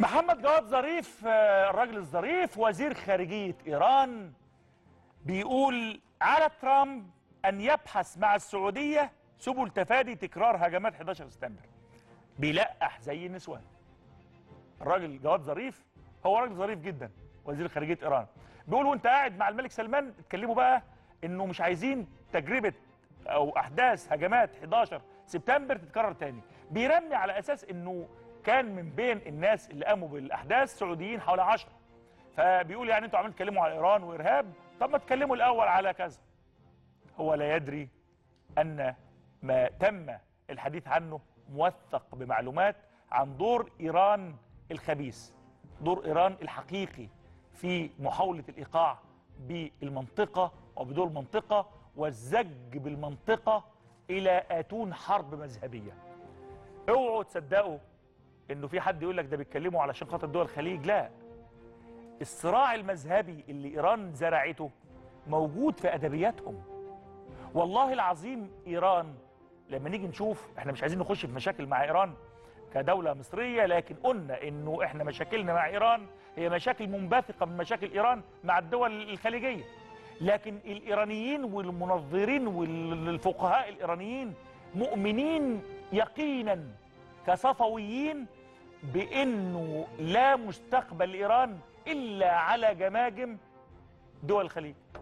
محمد جواد ظريف الراجل الظريف وزير خارجية إيران بيقول على ترامب أن يبحث مع السعودية سبل تفادي تكرار هجمات 11 سبتمبر. بيلقح زي النسوان. الراجل جواد ظريف هو راجل ظريف جدا، وزير خارجية إيران، بيقول وأنت قاعد مع الملك سلمان اتكلموا بقى إنه مش عايزين تجربة أو أحداث هجمات 11 سبتمبر تتكرر تاني. بيرمي على أساس إنه كان من بين الناس اللي قاموا بالاحداث سعوديين حوالي 10، فبيقول يعني انتوا عمالين تتكلموا على ايران وارهاب، طب ما تتكلموا الاول على كذا. هو لا يدري ان ما تم الحديث عنه موثق بمعلومات عن دور ايران الخبيث، دور ايران الحقيقي في محاوله الايقاع بالمنطقه وبدور المنطقه والزج بالمنطقه الى اتون حرب مذهبيه. اوعوا تصدقوا إنه في حد يقول لك ده بيتكلموا علشان خاطر دول الخليج، لا. الصراع المذهبي اللي إيران زرعته موجود في أدبياتهم. والله العظيم إيران لما نيجي نشوف، إحنا مش عايزين نخش في مشاكل مع إيران كدولة مصرية، لكن قلنا إنه إحنا مشاكلنا مع إيران هي مشاكل منبثقة من مشاكل إيران مع الدول الخليجية. لكن الإيرانيين والمنظرين والفقهاء الإيرانيين مؤمنين يقينا كصفويين بأنه لا مستقبل لإيران إلا على جماجم دول الخليج.